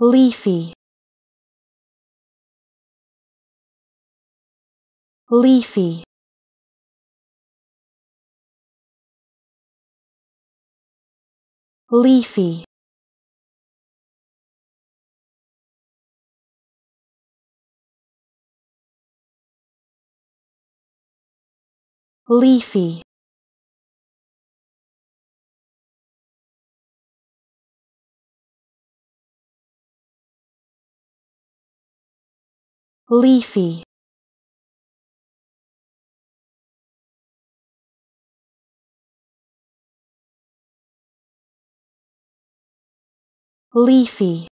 Leafy, leafy, leafy, leafy, leafy, leafy.